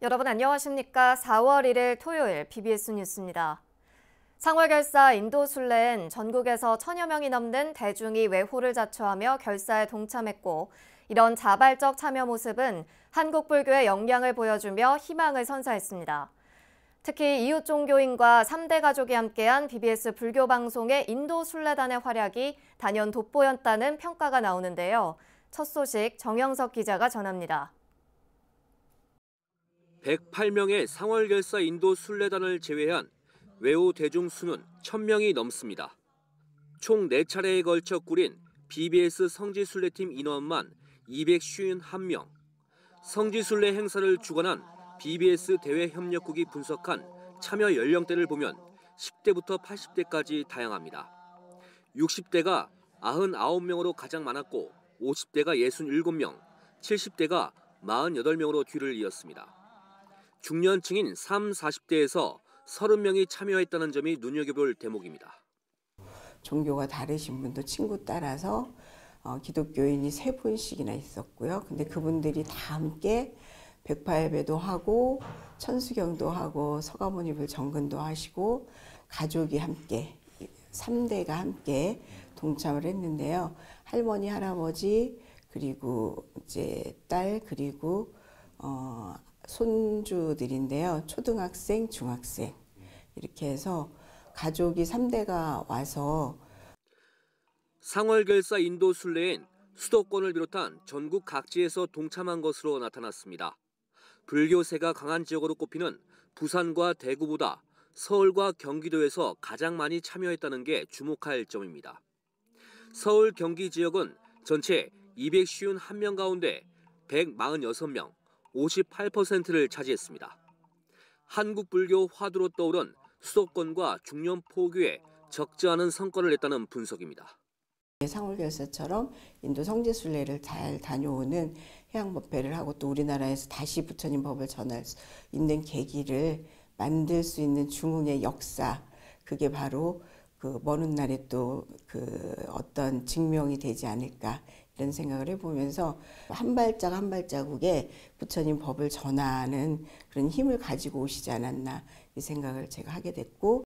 여러분 안녕하십니까? 4월 1일 토요일 BBS 뉴스입니다. 상월결사 인도순례엔 전국에서 1000여 명이 넘는 대중이 외호를 자처하며 결사에 동참했고 이런 자발적 참여 모습은 한국 불교의 역량을 보여주며 희망을 선사했습니다. 특히 이웃 종교인과 3대 가족이 함께한 BBS 불교 방송의 인도순례단의 활약이 단연 돋보였다는 평가가 나오는데요. 첫 소식 정영석 기자가 전합니다. 108명의 상월결사 인도 순례단을 제외한 외호 대중 수는 1000명이 넘습니다. 총 4차례에 걸쳐 꾸린 BBS 성지순례팀 인원만 251명. 성지순례 행사를 주관한 BBS 대외협력국이 분석한 참여 연령대를 보면 10대부터 80대까지 다양합니다. 60대가 99명으로 가장 많았고 50대가 67명, 70대가 48명으로 뒤를 이었습니다. 중년층인 3, 40대에서 30명이 참여했다는 점이 눈여겨볼 대목입니다. 종교가 다르신 분도 친구 따라서 기독교인이 3분씩이나 있었고요. 근데 그분들이 다 함께 백파예배도 하고 천수경도 하고 서가모니불 정근도 하시고 가족이 함께 3대가 함께 동참을 했는데요. 할머니, 할아버지 그리고 이제 딸 그리고 손주들인데요. 초등학생, 중학생 이렇게 해서 가족이 3대가 와서 상월결사 인도순례엔 수도권을 비롯한 전국 각지에서 동참한 것으로 나타났습니다. 불교세가 강한 지역으로 꼽히는 부산과 대구보다 서울과 경기도에서 가장 많이 참여했다는 게 주목할 점입니다. 서울, 경기 지역은 전체 251명 가운데 146명, 58%를 차지했습니다. 한국 불교 화두로 떠오른 수도권과 중년 포교에 적지 않은 성과를 냈다는 분석입니다. 상월결사처럼 인도 성지순례를 잘 다녀오는 해양법회를 하고 또 우리나라에서 다시 부처님 법을 전할 수 있는 계기를 만들 수 있는 중흥의 역사, 그게 바로 그 먼 훗날에 또 그 어떤 증명이 되지 않을까 이런 생각을 해보면서 한 발짝 한 발자국에 부처님 법을 전하는 그런 힘을 가지고 오시지 않았나 이 생각을 제가 하게 됐고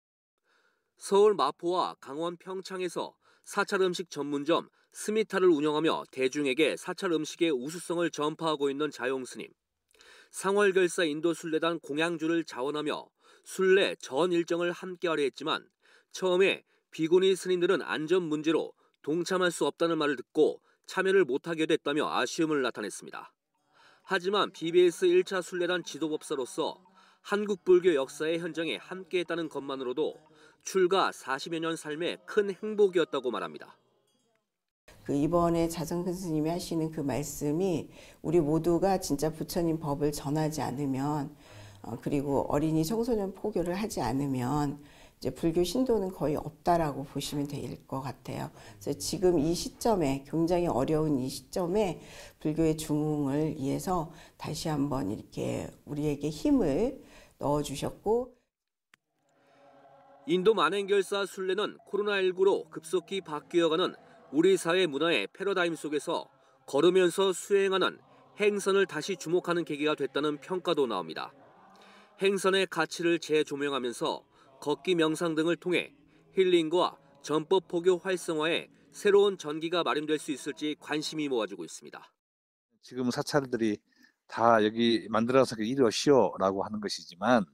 서울 마포와 강원 평창에서 사찰 음식 전문점 스미타를 운영하며 대중에게 사찰 음식의 우수성을 전파하고 있는 자용스님. 상월결사 인도순례단 공양주를 자원하며 순례 전 일정을 함께하려 했지만 처음에 비구니 스님들은 안전 문제로 동참할 수 없다는 말을 듣고 참여를 못하게 됐다며 아쉬움을 나타냈습니다. 하지만 BBS 1차 순례단 지도법사로서 한국 불교 역사의 현장에 함께했다는 것만으로도 출가 40여 년 삶의 큰 행복이었다고 말합니다. 그 이번에 자성근 스님이 하시는 그 말씀이 우리 모두가 진짜 부처님 법을 전하지 않으면 그리고 어린이 청소년 포교를 하지 않으면 이제 불교 신도는 거의 없다라고 보시면 될 것 같아요. 그래서 지금 이 시점에 굉장히 어려운 이 시점에 불교의 중흥을 위해서 다시 한번 이렇게 우리에게 힘을 넣어주셨고 인도 만행결사 순례는 코로나19로 급속히 바뀌어가는 우리 사회 문화의 패러다임 속에서 걸으면서 수행하는 행선을 다시 주목하는 계기가 됐다는 평가도 나옵니다. 행선의 가치를 재조명하면서 걷기 명상 등을 통해 힐링과 전법 포교 활성화에 새로운 전기가 마련될 수 있을지 관심이 모아지고 있습니다. 지금 사찰들이 다 여기 만들어서 이러시오라고 하는 것이지만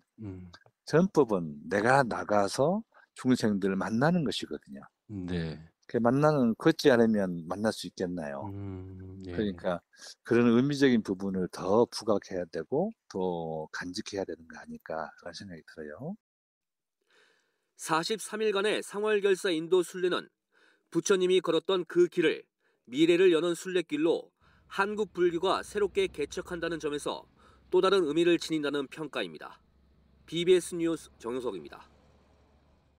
전법은 내가 나가서 중생들을 만나는 것이거든요. 네. 그 만나는 걷지 않으면 만날 수 있겠나요? 네. 그러니까 그런 의미적인 부분을 더 부각해야 되고 더 간직해야 되는 거 아닐까라는 생각이 들어요. 43일간의 상월결사 인도 순례는 부처님이 걸었던 그 길을 미래를 여는 순례길로 한국 불교가 새롭게 개척한다는 점에서 또 다른 의미를 지닌다는 평가입니다. BBS 뉴스 정영석입니다.